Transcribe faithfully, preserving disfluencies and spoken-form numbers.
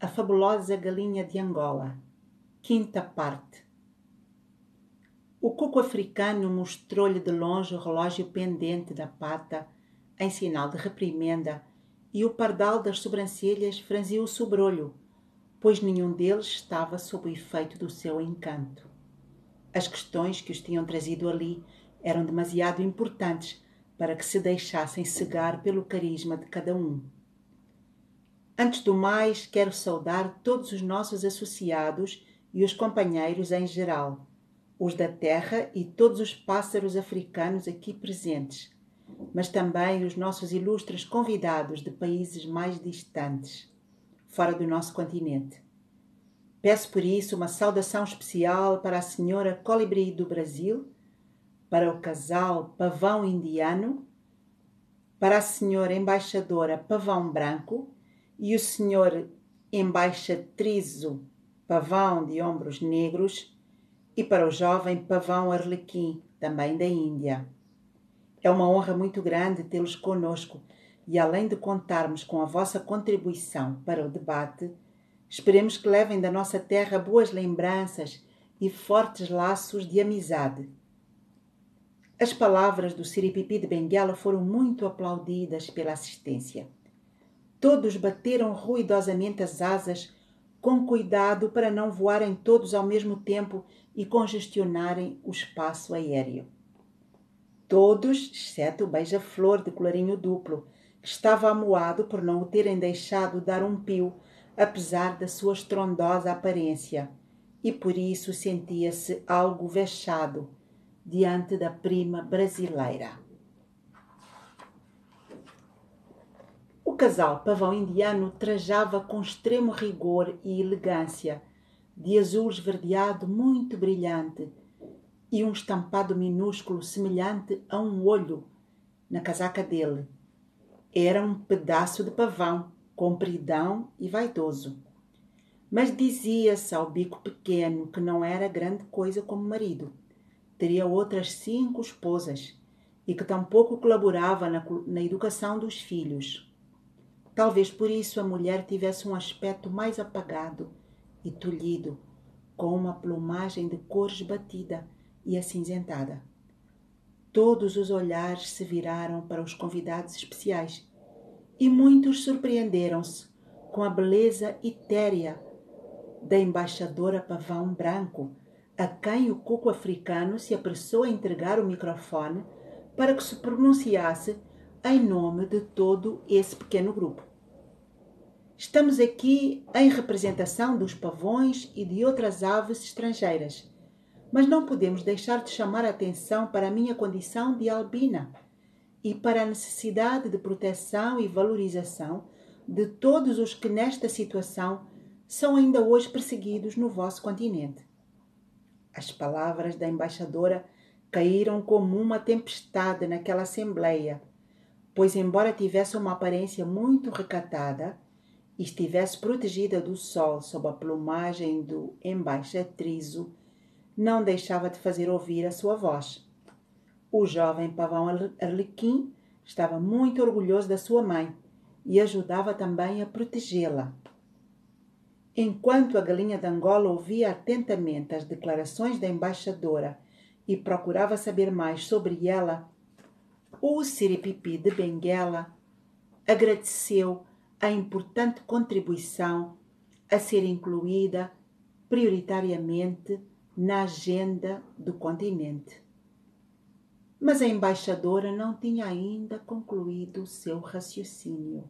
A Fabulosa Galinha de Angola, quinta parte. O cuco africano mostrou-lhe de longe o relógio pendente da pata, em sinal de reprimenda, e o pardal das sobrancelhas franziu o sobrolho, pois nenhum deles estava sob o efeito do seu encanto. As questões que os tinham trazido ali eram demasiado importantes para que se deixassem cegar pelo carisma de cada um. Antes do mais, quero saudar todos os nossos associados e os companheiros em geral, os da terra e todos os pássaros africanos aqui presentes, mas também os nossos ilustres convidados de países mais distantes, fora do nosso continente. Peço por isso uma saudação especial para a senhora Colibri do Brasil, para o casal Pavão Indiano, para a senhora embaixadora Pavão Branco, e o senhor embaixatrizo Pavão de Ombros Negros, e para o jovem Pavão Arlequim, também da Índia. É uma honra muito grande tê-los conosco e, além de contarmos com a vossa contribuição para o debate, esperemos que levem da nossa terra boas lembranças e fortes laços de amizade. As palavras do Siripipi de Benguela foram muito aplaudidas pela assistência. Todos bateram ruidosamente as asas, com cuidado para não voarem todos ao mesmo tempo e congestionarem o espaço aéreo. Todos, exceto o beija-flor de colarinho duplo, que estava amuado por não o terem deixado dar um pio, apesar da sua estrondosa aparência, e por isso sentia-se algo vexado diante da prima brasileira. O casal Pavão Indiano trajava com extremo rigor e elegância, de azul esverdeado muito brilhante e um estampado minúsculo semelhante a um olho na casaca dele. Era um pedaço de pavão, compridão e vaidoso. Mas dizia-se ao bico pequeno que não era grande coisa como marido. Teria outras cinco esposas e que tampouco colaborava na, na educação dos filhos. Talvez por isso a mulher tivesse um aspecto mais apagado e tolhido, com uma plumagem de cores batida e acinzentada. Todos os olhares se viraram para os convidados especiais e muitos surpreenderam-se com a beleza etérea da embaixadora Pavão Branco, a quem o cuco africano se apressou a entregar o microfone para que se pronunciasse em nome de todo esse pequeno grupo. Estamos aqui em representação dos pavões e de outras aves estrangeiras, mas não podemos deixar de chamar a atenção para a minha condição de albina e para a necessidade de proteção e valorização de todos os que nesta situação são ainda hoje perseguidos no vosso continente. As palavras da embaixadora caíram como uma tempestade naquela assembleia, pois embora tivesse uma aparência muito recatada, e estivesse protegida do sol sob a plumagem do embaixatrizo, não deixava de fazer ouvir a sua voz. O jovem Pavão Arlequim estava muito orgulhoso da sua mãe e ajudava também a protegê-la. Enquanto a galinha de Angola ouvia atentamente as declarações da embaixadora e procurava saber mais sobre ela, o Siripipi de Benguela agradeceu a importante contribuição a ser incluída prioritariamente na agenda do continente. Mas a embaixadora não tinha ainda concluído o seu raciocínio.